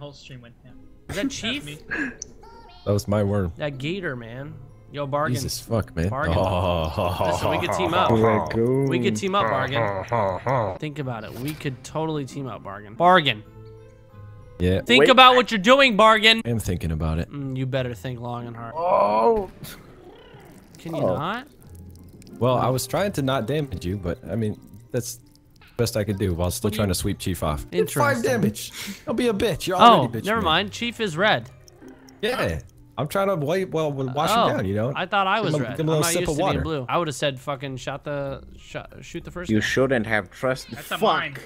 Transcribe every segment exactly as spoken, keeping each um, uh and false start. whole stream went down. Is that Chief? That was my worm. That gator, man. Yo, Bargain. Jesus fuck, man. Bargain. Oh, listen, we could team up. Oh, we could team up, Bargain. Oh, oh, oh. Think about it. We could totally team up, Bargain. Bargain. Yeah. Think Wait. about what you're doing, Bargain. I'm thinking about it. Mm, you better think long and hard. Oh. Can you oh. not? Well, I was trying to not damage you, but I mean, that's the best I could do while still trying to sweep Chief off. It's five damage. Don't be a bitch. You're already bitching. Oh, never mind. Chief is red. Yeah. I'm trying to wait, well, wash oh, him down, you know? I thought I was give him, red. Give him a little I'm not sip used of to water. Being blue. I would have said fucking shot the, shot, shoot the first You guy. Shouldn't have trusted. That's fuck. A mine.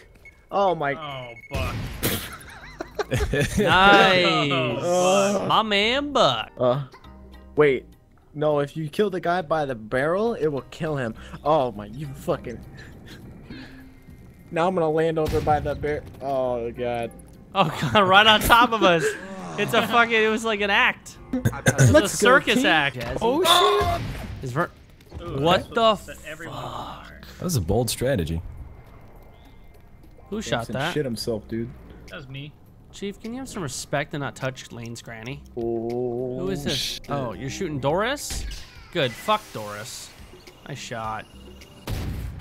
Oh my. Oh, Buck. Nice. Oh, Buck. My man, Buck. Uh, wait. No, if you kill the guy by the barrel, it will kill him. Oh my, you fucking. Now I'm gonna land over by the bear. Oh God. Oh God, right on top of us. It's a fucking, it was like an act. It was Let's a circus go, act. Oh shit. Ver Ooh, what the fuck? That was a bold strategy. Who Jackson shot that? Shit himself, dude. That was me. Chief, can you have some respect and not touch Lane's granny? Oh, who is this? Shit. Oh, you're shooting Doris? Good, fuck Doris. Nice shot.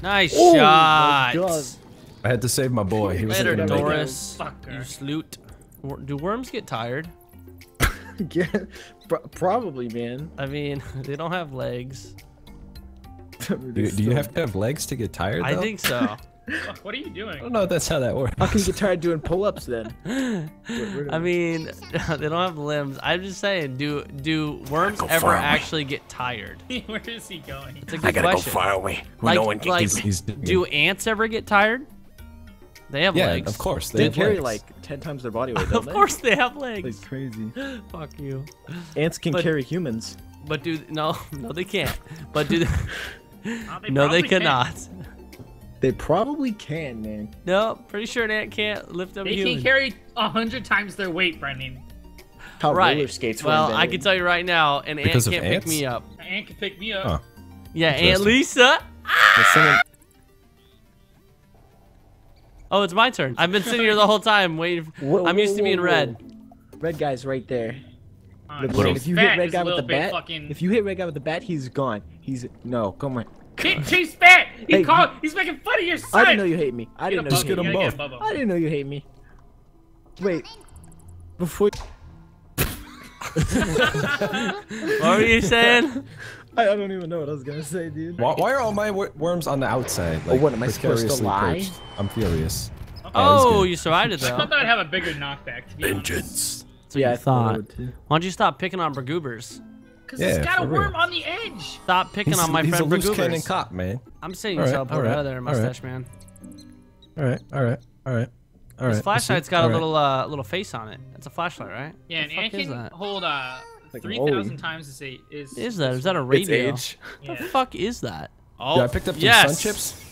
Nice oh, shot. I had to save my boy. He was Later, Doris. You sloot. Do worms get tired? Yeah, probably, man. I mean, they don't have legs. Do, do you have to have legs to get tired, though? I think so. What are you doing? I don't know if that's how that works. How can you get tired doing pull-ups, then? I mean, they don't have limbs. I'm just saying, do do worms ever actually get tired? Where is he going? It's a good I gotta question. go far away. Like, no one can like, do ants ever get tired? They have yeah, legs. Of course. They, they carry legs. like ten times their body weight. Don't of they? course they have legs. Like crazy. Fuck you. Ants can but, carry humans. But do no, no they can't. But do they, uh, they no they cannot. Can. They probably can, man. No, pretty sure an ant can't lift up. They a human. can carry a hundred times their weight, Brendan. How right. roller skates? Well, I can tell you right now, an because ant can't ants? pick me up. An ant can pick me up. Huh. Yeah, Aunt Lisa. Oh, it's my turn. I've been sitting here the whole time waiting. For... Whoa, I'm used to being whoa, whoa. red. Red guy's right there. Uh, if you hit red guy with the bat, fucking... if you hit red guy with the bat, he's gone. He's no, come on. Chief, Chief's fat. He hey, called. He's making fun of your son. I didn't know you hate me. I didn't know. Just get them both. I didn't know you hate me. Wait, before. What were you saying? I don't even know what I was gonna say, dude. Why, why are all my wor worms on the outside? Like, oh, what am I supposed to lie? Perched? I'm furious. Okay. Oh, oh you survived it though. I thought I'd have a bigger knockback. To be Vengeance. That's what yeah, you I thought. Why don't you stop picking on Bragoobers? Because yeah, he's got a worm real. on the edge. Stop picking he's, on my he's friend a loose Bragoobers. cannon cop, man. I'm saying right, yourself right, out of there, mustache right. man. All right, all right, all right. All right. His flashlight's got all a right. little uh, little face on it. That's a flashlight, right? Yeah, and I can hold uh. Like three thousand times is a is is that is that a radio? It's age. What the yeah. fuck is that? Oh, yeah, I picked up some yes. sun chips.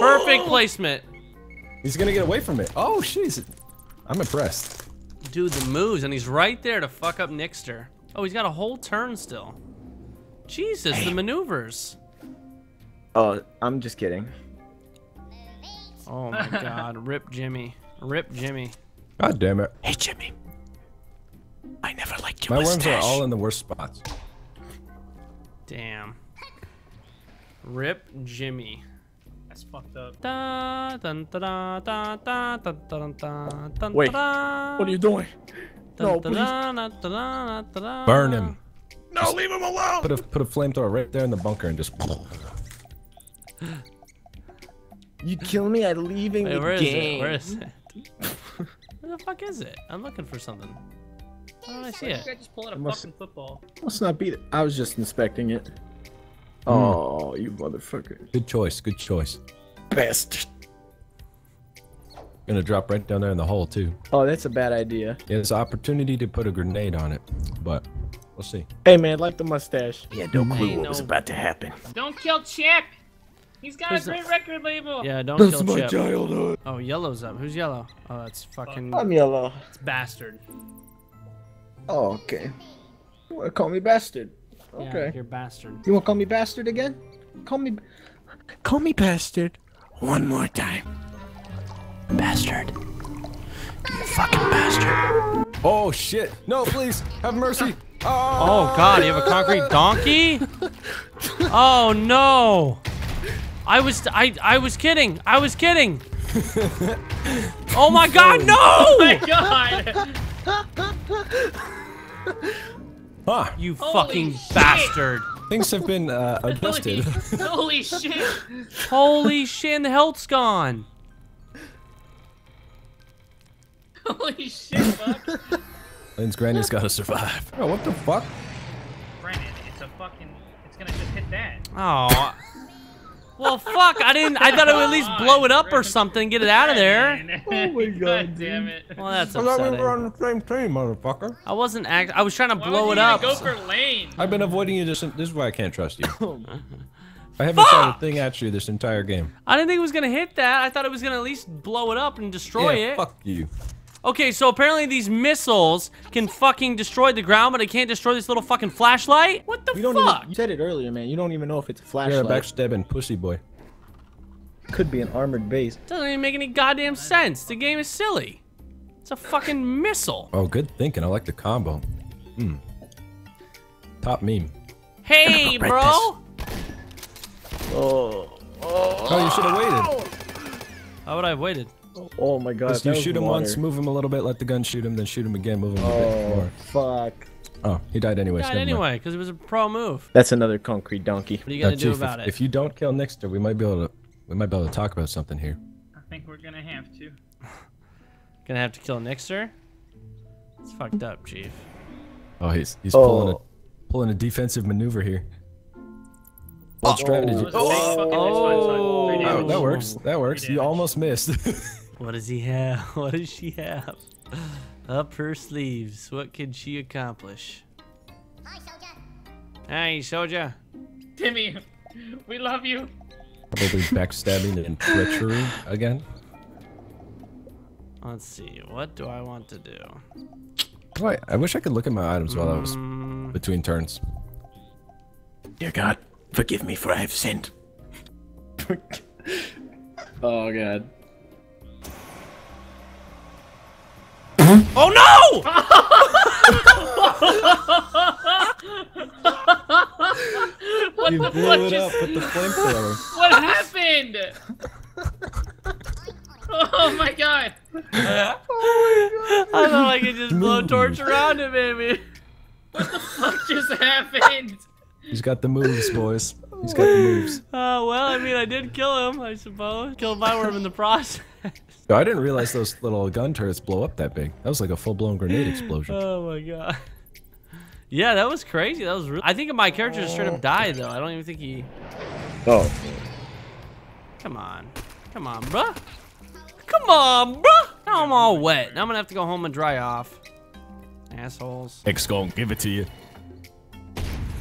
Perfect placement. He's gonna get away from it. Oh, jeez, I'm impressed. Dude, the moves, and he's right there to fuck up Nixter. Oh, he's got a whole turn still. Jesus, hey. the maneuvers. Oh, I'm just kidding. Oh my God, rip Jimmy, rip Jimmy. God damn it. Hey Jimmy. I never liked your My mustache. worms are all in the worst spots. Damn. Rip Jimmy. That's fucked up. Wait, what are you doing? No, please. Burn him. No, just leave him alone. Put a, put a flamethrower right there in the bunker and just... You kill me, I'm leaving Wait, the where game. Where is it? Where is it? Where the fuck is it? I'm looking for something. I don't I see it. I just pulled out a must, fucking football. Must not beat it. I was just inspecting it. Mm. Oh, you motherfucker. Good choice. Good choice. Best. Gonna drop right down there in the hole, too. Oh, that's a bad idea. Yeah, there's an opportunity to put a grenade on it, but we'll see. Hey, man, like the mustache. Yeah, no clue hey, what no. was about to happen. Don't kill Chip. He's got Who's a great the... record label. Yeah, don't that's kill Chip. That's my childhood. Oh, yellow's up. Who's yellow? Oh, that's fucking... I'm yellow. It's bastard. Oh, okay. You want to call me bastard? Okay. Yeah, you're bastard. You want to call me bastard again? Call me... Call me bastard. One more time. Bastard. You fucking bastard. Oh shit! No, please, have mercy! Oh, oh god, you have a concrete donkey? Oh no! I was I I was kidding! I was kidding! Oh my god, no! Oh my god! Huh. You holy fucking shit. Bastard! Things have been uh, adjusted. Holy, holy shit! Holy shit! And the health's gone. Holy shit, Buck. Lynn's granny's gotta survive. Oh, what the fuck? Brandon, it's a fucking. It's gonna just hit that. Oh. Well, fuck! I didn't. I thought I would at least blow it up or something, get it out of there. Oh my god, god damn it! Well, that's upsetting. I thought we were on the same team, motherfucker. I wasn't act. I was trying to Why blow it up. Go for lane. I've been avoiding you. This. This is why I can't trust you. I haven't fuck! Shot a thing at you this entire game. I didn't think it was gonna hit that. I thought it was gonna at least blow it up and destroy yeah, it. Fuck you. Okay, so apparently these missiles can fucking destroy the ground, but it can't destroy this little fucking flashlight? What the you don't fuck? Even, you said it earlier, man. You don't even know if it's a flashlight. You're a backstabbing pussy boy. Could be an armored base. Doesn't even make any goddamn sense. The game is silly. It's a fucking missile. Oh, good thinking. I like the combo. Mm. Top meme. Hey, bro! Oh. Oh. Oh, you should have waited. How would I have waited? Oh my god. You shoot him water. Once, move him a little bit, let the gun shoot him, then shoot him again, move him oh, a bit more. Oh, fuck. Oh, he died anyway. He died anyway, because it was a pro move. That's another concrete donkey. What are you going to do about if, it? If you don't kill Nixter, we might be able to we might be able to talk about something here. I think we're going to have to. Gonna have to kill Nixter? It's fucked up, Chief. Oh, he's he's oh. pulling a pulling a defensive maneuver here. What oh, strategy? Oh, oh, oh, oh, that works. That works. You almost missed. What does he have? What does she have? Up her sleeves. What can she accomplish? Hi, soldier. Hey, soldier. Timmy, we love you. Probably backstabbing and treachery again. Let's see. What do I want to do? Oh, I, I wish I could look at my items mm. while I was between turns. Dear God, forgive me for I have sinned. Oh, God. Oh no! What you the blew fuck it just... up with the flamethrower. What happened? Oh my god! Oh my god! I thought I could just blow torch around him, baby. What the fuck just happened? He's got the moves, boys. He's got the moves. Oh uh, well, I mean, I did kill him, I suppose. Killed my worm in the process. I didn't realize those little gun turrets blow up that big. That was like a full-blown grenade explosion. Oh my god. Yeah, that was crazy. That was. Really I think my character just straight up died though. I don't even think he. Oh. Come on, come on, bruh. Come on, bruh. Now I'm all wet. Now I'm gonna have to go home and dry off. Assholes. X gonna give it to you.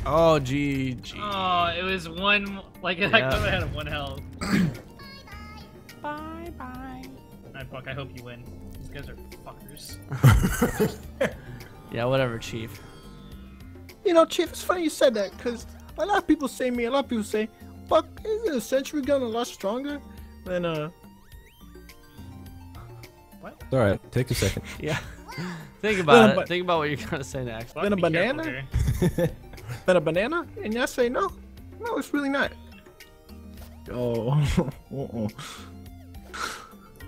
Oh gee, gee. Oh, it was one. Like yeah. I could have had one health. Bye bye. Alright, Buck, I hope you win. These guys are fuckers. Yeah, whatever, Chief. You know, Chief, it's funny you said that, because a lot of people say me, a lot of people say, Buck, isn't a century gun a lot stronger than a... What? Alright, take a second. Yeah. Think about it. Think about what you're going to say next. Buck, then a banana? Then a banana? And you say, no. No, it's really not. Oh. Uh-oh.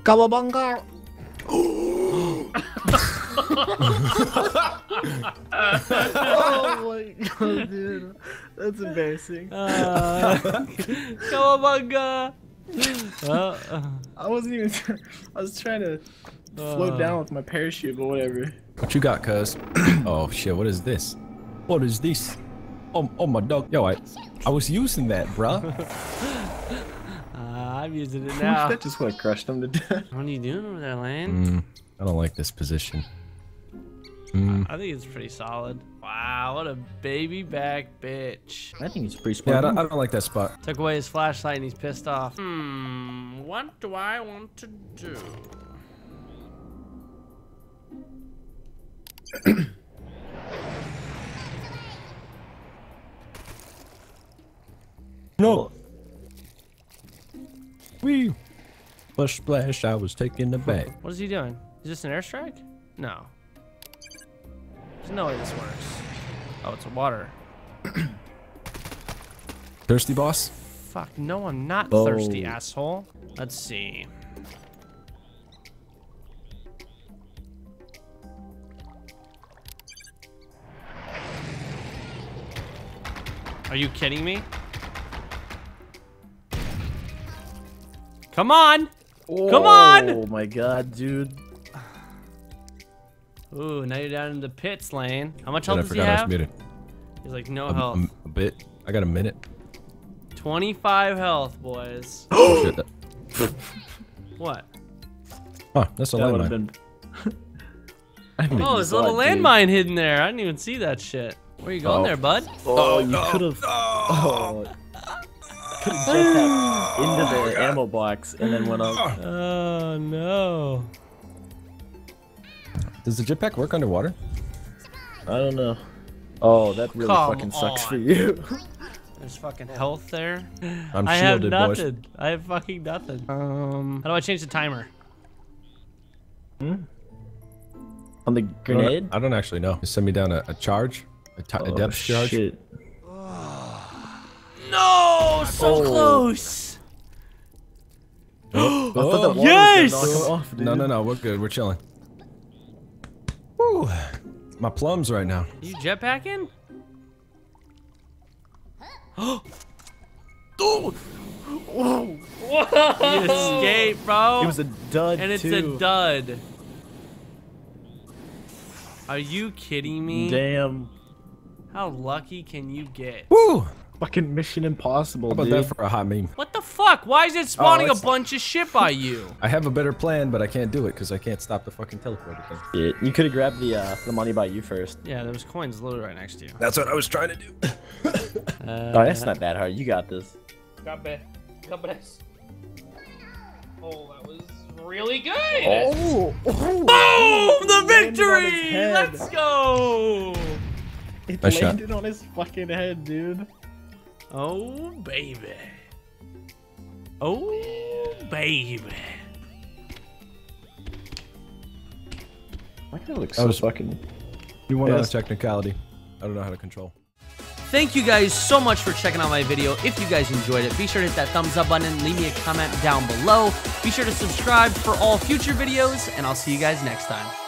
Kawabanga. Oh my god, dude. That's embarrassing. Uh, Kawabanga. Uh, uh. I wasn't even. I was trying to float uh. down with my parachute, but whatever. What you got, cuz? Oh shit, what is this? What is this? Oh, oh my dog. Yo, I, I was using that, bruh. I'm using it now. That just would have crushed him to death. What are you doing over there, Lane? Mm, I don't like this position. Mm. I, I think it's pretty solid. Wow, what a baby back bitch. I think it's pretty smart. Yeah, I don't, I don't like that spot. Took away his flashlight and he's pissed off. Hmm, what do I want to do? No. Wee! Splash, splash, I was taking the bag. What is he doing? Is this an airstrike? No. There's no way this works. Oh, it's water. Thirsty, boss? Fuck, no, I'm not oh. thirsty, asshole. Let's see. Are you kidding me? Come on! Oh, Come on! Oh my god, dude. Ooh, now you're down in the pits, Lane. How much health does he have? I forgot I was muted. He's like, no health. A, a bit. I got a minute. twenty-five health, boys. Oh, shit. That... what? Huh, that's a that landmine. Been... oh, there's a little landmine hidden there. I didn't even see that shit. Where you going oh. there, bud? Oh, oh you no, could have... No. Oh. Could have jumped that into the oh, ammo box and then went up. Oh, no. Does the jetpack work underwater? I don't know. Oh, that really Come fucking sucks on. for you. There's fucking health there. I'm I shielded, have nothing. Boys. I have fucking nothing. Um, how do I change the timer? Hmm? On the grenade? I don't, I don't actually know. Just send me down a, a charge, a, a oh, depth charge. Shit. No, so oh. close. Oh, I thought that water yes! was gonna knock him off, dude. No, no, no. We're good. We're chilling. Woo! My plums right now. You jetpacking? Oh! Whoa! Whoa! You escaped, bro. It was a dud, and it's too. a dud. Are you kidding me? Damn. How lucky can you get? Woo! Fucking Mission Impossible. How about dude? that for a hot meme? What the fuck? Why is it spawning oh, a bunch of shit by you? I have a better plan, but I can't do it because I can't stop the fucking teleporter thing. Yeah, you could have grabbed the uh, the money by you first. Yeah, there was coins literally right next to you. That's what I was trying to do. uh, oh, that's not that hard. You got this. Got it. Oh, that was really good. Oh! oh. Boom! The victory! Let's go! It nice landed shot. on his fucking head, dude. Oh, baby. Oh, baby. Why did it look so fucking... You want to technicality. I don't know how to control. Thank you guys so much for checking out my video. If you guys enjoyed it, be sure to hit that thumbs up button. Leave me a comment down below. Be sure to subscribe for all future videos, and I'll see you guys next time.